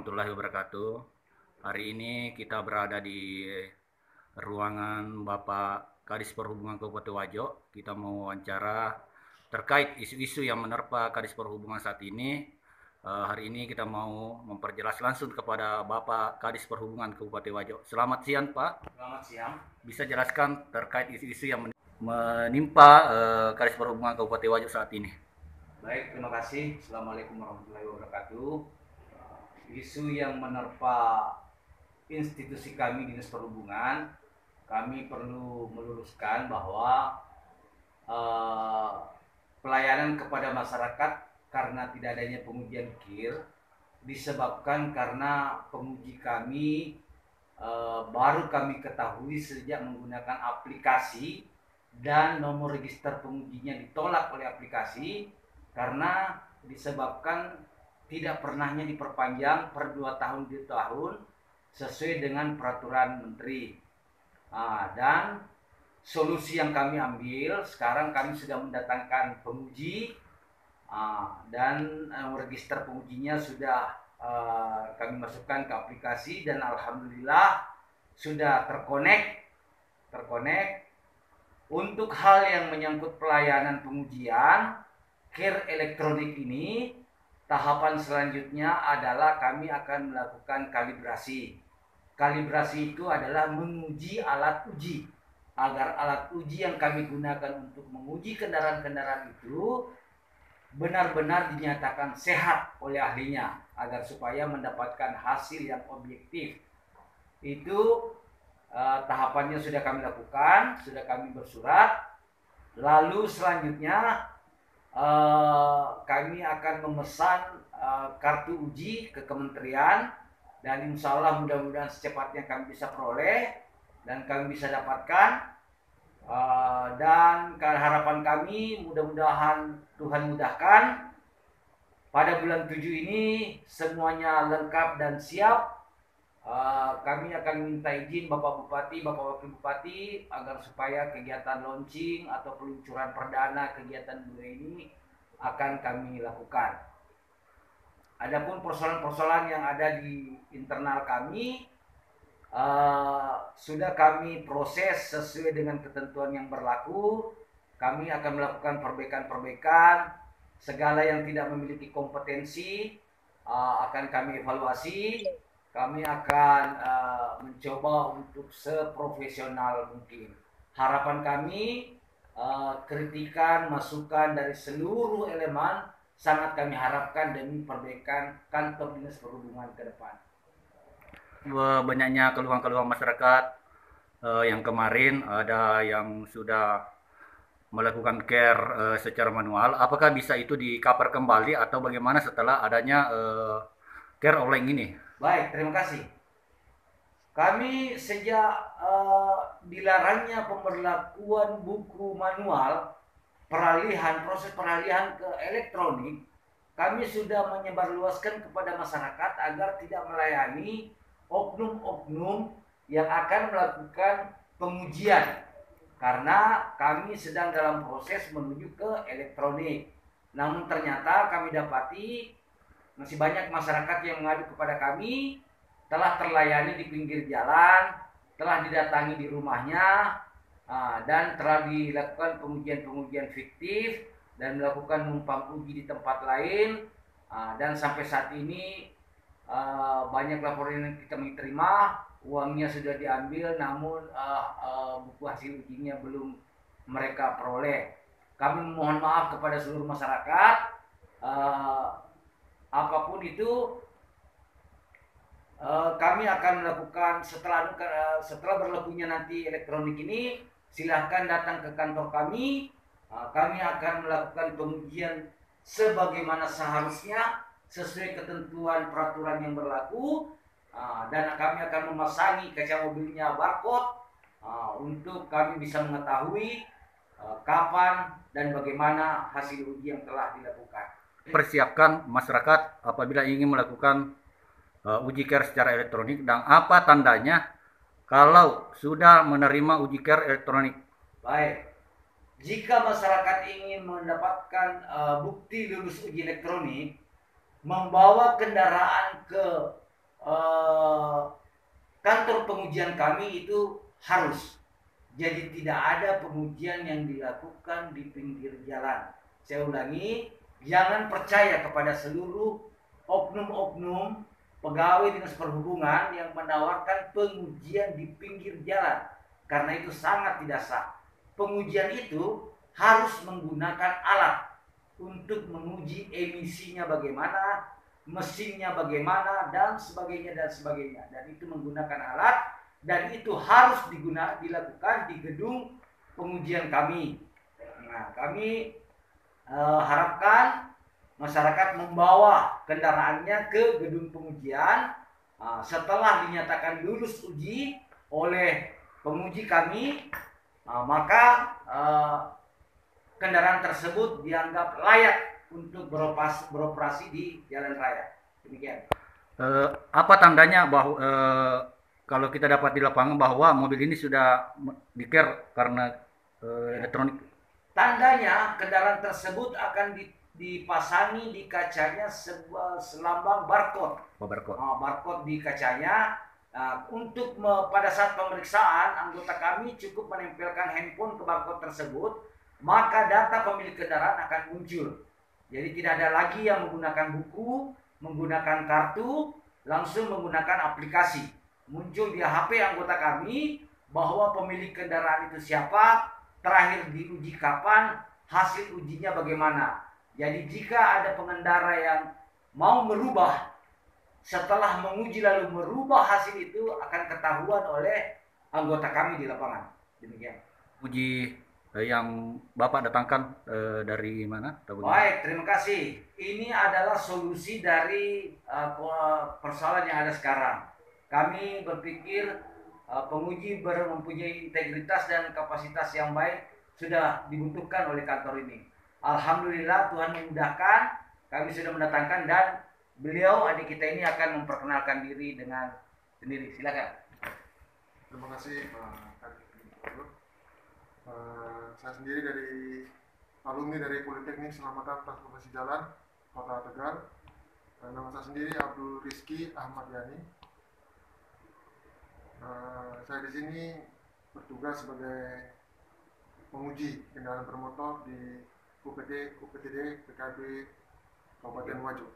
warahmatullahi wabarakatuh. Hari ini kita berada di ruangan Bapak Kadis Perhubungan Kabupaten Wajo. Kita mau wawancara terkait isu-isu yang menerpa Kadis Perhubungan saat ini. Hari ini kita mau memperjelas langsung kepada Bapak Kadis Perhubungan Kabupaten Wajo. Selamat siang, Pak. Selamat siang. Bisa jelaskan terkait isu-isu yang menimpa Kadis Perhubungan Kabupaten Wajo saat ini? Baik, terima kasih. Assalamualaikum warahmatullahi wabarakatuh. Isu yang menerpa institusi kami, Dinas Perhubungan, kami perlu meluruskan bahwa pelayanan kepada masyarakat karena tidak adanya pengujian KIR disebabkan karena penguji kami baru kami ketahui sejak menggunakan aplikasi dan nomor register pengujinya ditolak oleh aplikasi karena disebabkan tidak pernahnya diperpanjang per 2 tahun sesuai dengan peraturan menteri. Dan solusi yang kami ambil sekarang, kami sudah mendatangkan penguji dan register pengujinya sudah kami masukkan ke aplikasi dan alhamdulillah sudah terkonek. Untuk hal yang menyangkut pelayanan pengujian KIR elektronik ini, tahapan selanjutnya adalah kami akan melakukan kalibrasi. Kalibrasi itu adalah menguji alat uji, agar alat uji yang kami gunakan untuk menguji kendaraan-kendaraan itu benar-benar dinyatakan sehat oleh ahlinya, agar supaya mendapatkan hasil yang objektif. Itu tahapannya sudah kami lakukan, sudah kami bersurat. Lalu selanjutnya kami akan memesan kartu uji ke kementerian dan insya Allah mudah-mudahan secepatnya kami bisa peroleh dan kami bisa dapatkan, dan harapan kami mudah-mudahan Tuhan mudahkan pada bulan 7 ini semuanya lengkap dan siap. Kami akan minta izin Bapak Bupati, Bapak Wakil Bupati agar supaya kegiatan launching atau peluncuran perdana kegiatan budaya ini akan kami lakukan. Adapun persoalan-persoalan yang ada di internal kami sudah kami proses sesuai dengan ketentuan yang berlaku. Kami akan melakukan perbaikan-perbaikan. Segala yang tidak memiliki kompetensi akan kami evaluasi. Kami akan mencoba untuk seprofesional mungkin. Harapan kami, kritikan, masukan dari seluruh elemen sangat kami harapkan demi perbaikan kantor Dinas Perhubungan ke depan. Banyaknya keluhan-keluhan masyarakat yang kemarin ada yang sudah melakukan care secara manual. Apakah bisa itu di-cover kembali atau bagaimana setelah adanya care online ini? Baik, terima kasih. Kami sejak dilarangnya pemberlakuan buku manual, proses peralihan ke elektronik, kami sudah menyebarluaskan kepada masyarakat agar tidak melayani oknum-oknum yang akan melakukan pengujian. Karena kami sedang dalam proses menuju ke elektronik. Namun ternyata kami dapati masih banyak masyarakat yang mengadu kepada kami telah terlayani di pinggir jalan, telah didatangi di rumahnya, dan telah dilakukan pengujian-pengujian fiktif dan melakukan numpang uji di tempat lain. Dan sampai saat ini banyak laporan yang kita terima, uangnya sudah diambil namun buku hasil ujinya belum mereka peroleh. Kami mohon maaf kepada seluruh masyarakat. Apapun itu, kami akan melakukan setelah berlakunya nanti elektronik ini. Silahkan datang ke kantor kami. Kami akan melakukan pengujian sebagaimana seharusnya sesuai ketentuan peraturan yang berlaku, dan kami akan memasangi kaca mobilnya barcode untuk kami bisa mengetahui kapan dan bagaimana hasil uji yang telah dilakukan. Persiapkan masyarakat apabila ingin melakukan uji KIR secara elektronik, dan apa tandanya kalau sudah menerima uji KIR elektronik? Baik, jika masyarakat ingin mendapatkan bukti lulus uji elektronik, membawa kendaraan ke kantor pengujian kami itu harus. Jadi tidak ada pengujian yang dilakukan di pinggir jalan. Saya ulangi, jangan percaya kepada seluruh oknum-oknum pegawai Dinas Perhubungan yang menawarkan pengujian di pinggir jalan, karena itu sangat tidak sah. Pengujian itu harus menggunakan alat untuk menguji emisinya bagaimana, mesinnya bagaimana, dan sebagainya dan sebagainya. Dan itu menggunakan alat, dan itu harus dilakukan di gedung pengujian kami. Nah, kami harapkan masyarakat membawa kendaraannya ke gedung pengujian setelah dinyatakan lulus uji oleh penguji kami, maka kendaraan tersebut dianggap layak untuk beroperasi di jalan raya. Demikian. Apa tandanya bahwa kalau kita dapat di lapangan bahwa mobil ini sudah dikir karena elektronik? Tandanya kendaraan tersebut akan dipasangi di kacanya sebuah selambang barcode. Oh, barcode. Barcode di kacanya. Untuk pada saat pemeriksaan, anggota kami cukup menempelkan handphone ke barcode tersebut, maka data pemilik kendaraan akan muncul. Jadi tidak ada lagi yang menggunakan buku, menggunakan kartu, langsung menggunakan aplikasi. Muncul di HP anggota kami bahwa pemilik kendaraan itu siapa, terakhir diuji kapan, hasil ujinya bagaimana. Jadi jika ada pengendara yang mau merubah, setelah menguji lalu merubah hasil itu akan ketahuan oleh anggota kami di lapangan. Demikian. Uji yang Bapak datangkan dari mana? Baik, terima kasih. Ini adalah solusi dari persoalan yang ada sekarang. Kami berpikir penguji mempunyai integritas dan kapasitas yang baik sudah dibutuhkan oleh kantor ini. Alhamdulillah Tuhan memudahkan, kami sudah mendatangkan, dan beliau adik kita ini akan memperkenalkan diri dengan sendiri. Silakan. Terima kasih Pak Kadis. Saya sendiri dari alumni dari Politeknik Selamatan Transformasi Jalan, Kota Tegal. Nama saya sendiri Abdul Rizki Ahmad Yani. Saya di sini bertugas sebagai penguji kendaraan bermotor di UPTD PKB Kabupaten Wajo.